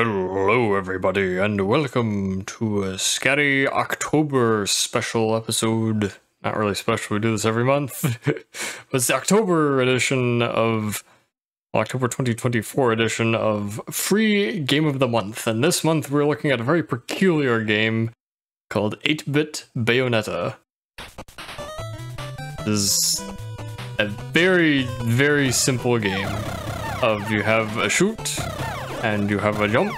Hello everybody and welcome to a Scary October special episode. Not really special, we do this every month. But it's the October edition of, well, October 2024 edition of Free Game of the Month. And this month we're looking at a very peculiar game called 8-Bit Bayonetta. This is a very, very simple game of you have a shoot, and you have a jump,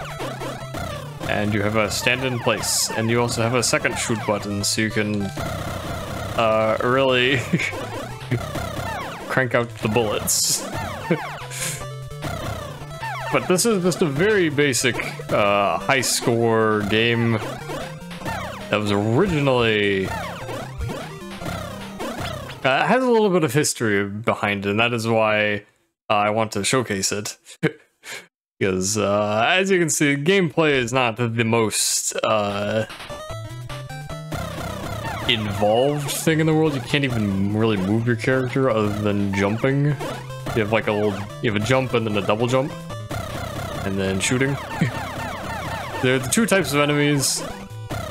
and you have a stand in place, and you also have a second shoot button, so you can really crank out the bullets. But this is just a very basic high score game that was originally... it has a little bit of history behind it, and that is why I want to showcase it. Because, as you can see, gameplay is not the most involved thing in the world. You can't even really move your character other than jumping. You have like a little, you have a jump and then a double jump, and then shooting. There are the two types of enemies.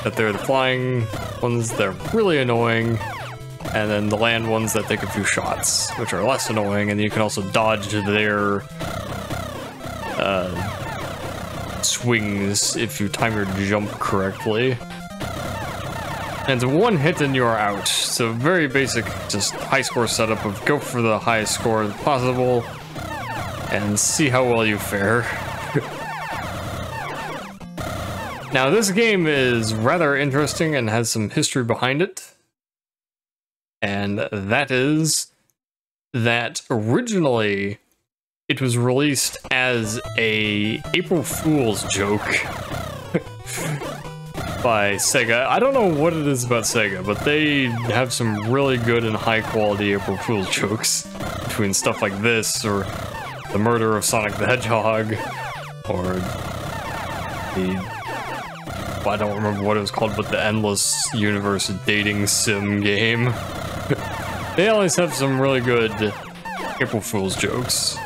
That they're the flying ones that are really annoying, and then the land ones that take a few shots, which are less annoying, and you can also dodge their swings if you time your jump correctly. And one hit and you are out. So very basic, just high score setup of go for the highest score possible and see how well you fare. Now this game is rather interesting and has some history behind it. And that is that originally it was released as a April Fool's joke by Sega. I don't know what it is about Sega, but they have some really good and high quality April Fool's jokes, between stuff like this, or the murder of Sonic the Hedgehog, or the, well, I don't remember what it was called, but the endless universe dating sim game. They always have some really good April Fool's jokes.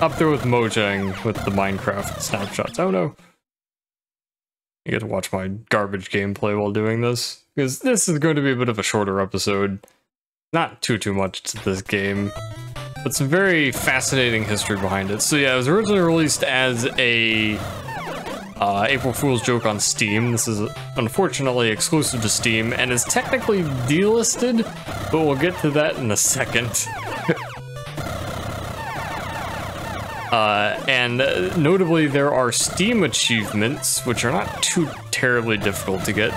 Up there with Mojang with the Minecraft snapshots. Oh no. You get to watch my garbage gameplay while doing this, because this is going to be a bit of a shorter episode. Not too much to this game, but some very fascinating history behind it. So yeah, it was originally released as a April Fool's joke on Steam. This is unfortunately exclusive to Steam and is technically delisted, but we'll get to that in a second. And notably, there are Steam achievements, which are not too terribly difficult to get.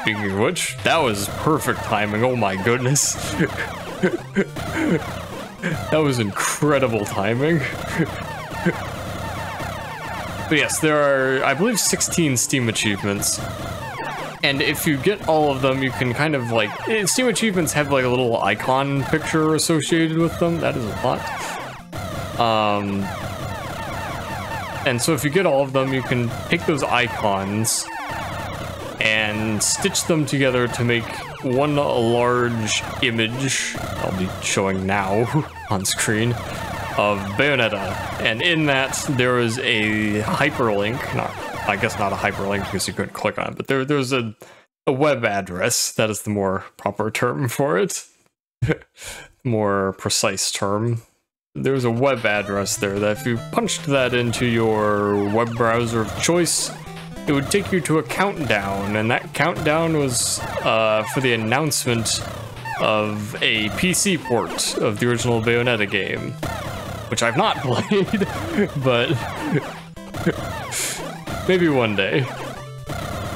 Speaking of which, that was perfect timing, oh my goodness. That was incredible timing. But yes, there are, I believe, 16 Steam achievements. And if you get all of them, you can kind of like... Steam achievements have like a little icon picture associated with them. That is a lot. And so if you get all of them, you can take those icons and stitch them together to make one large image I'll be showing now on screen of Bayonetta. And in that, there is a hyperlink, I guess not a hyperlink because you couldn't click on it, but there's a web address. That is the more proper term for it. More precise term. There's a web address there that if you punched that into your web browser of choice, it would take you to a countdown, and that countdown was for the announcement of a PC port of the original Bayonetta game, which I've not played, but maybe one day.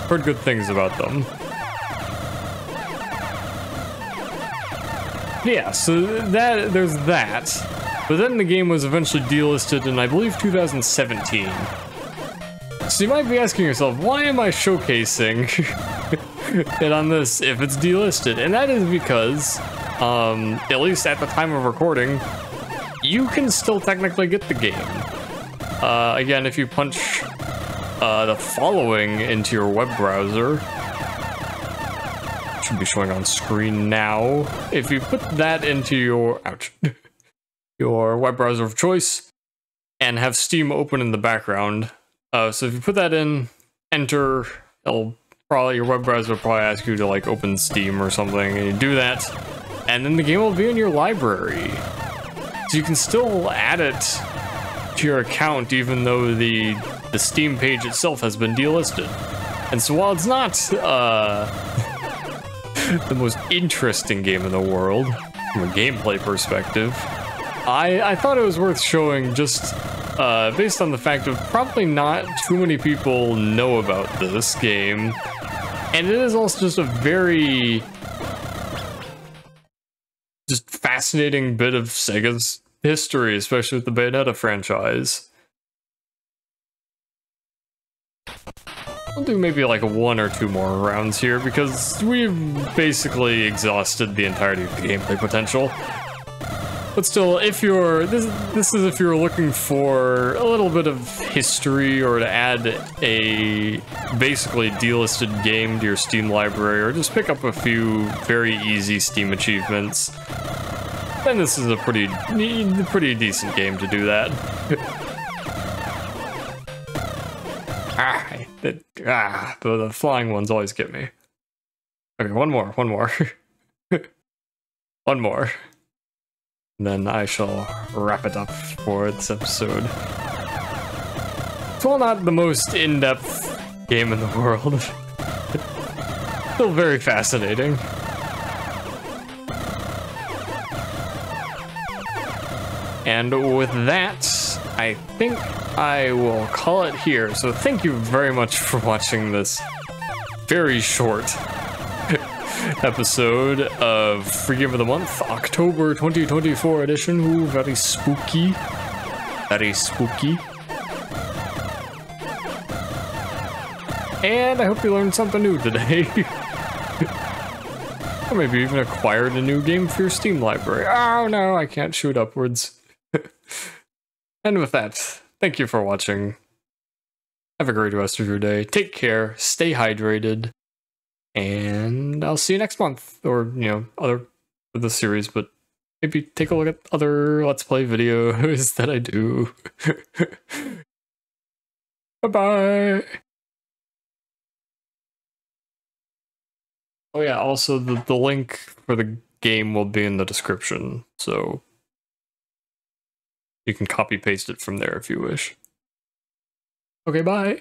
Heard good things about them. Yeah, so that there's that. But then the game was eventually delisted in, I believe, 2017. So you might be asking yourself, why am I showcasing it on this if it's delisted? And that is because, at least at the time of recording, you can still technically get the game. Again, if you punch the following into your web browser, it should be showing on screen now. If you put that into your... ouch. Your web browser of choice, and have Steam open in the background, So if you put that in, enter, it'll probably, your web browser will probably ask you to like open Steam or something, and you do that, and then the game will be in your library. So you can still add it to your account even though the Steam page itself has been delisted. And so while it's not the most interesting game in the world from a gameplay perspective, I thought it was worth showing just based on the fact of probably not too many people know about this game. And it is also just a very just fascinating bit of Sega's history, especially with the Bayonetta franchise. I'll do maybe like one or two more rounds here because we've basically exhausted the entirety of the gameplay potential. But still, if you're this is if you're looking for a little bit of history or to add a basically delisted game to your Steam library or just pick up a few very easy Steam achievements. And this is a pretty decent game to do that. The flying ones always get me. Okay, one more. One more. And then I shall wrap it up for this episode. It's all not the most in-depth game in the world. Still very fascinating. And with that, I think I will call it here. So thank you very much for watching this very short episode of Free Game of the Month, October 2024 edition. Ooh, very spooky. Very spooky. And I hope you learned something new today. Or maybe even acquired a new game for your Steam library. Oh no, I can't shoot upwards. And with that, thank you for watching. Have a great rest of your day. Take care, stay hydrated, and I'll see you next month, or, you know, other for the series, but maybe take a look at other Let's Play videos that I do. Bye-bye! Oh yeah, also the link for the game will be in the description, so you can copy paste it from there if you wish. Okay, bye.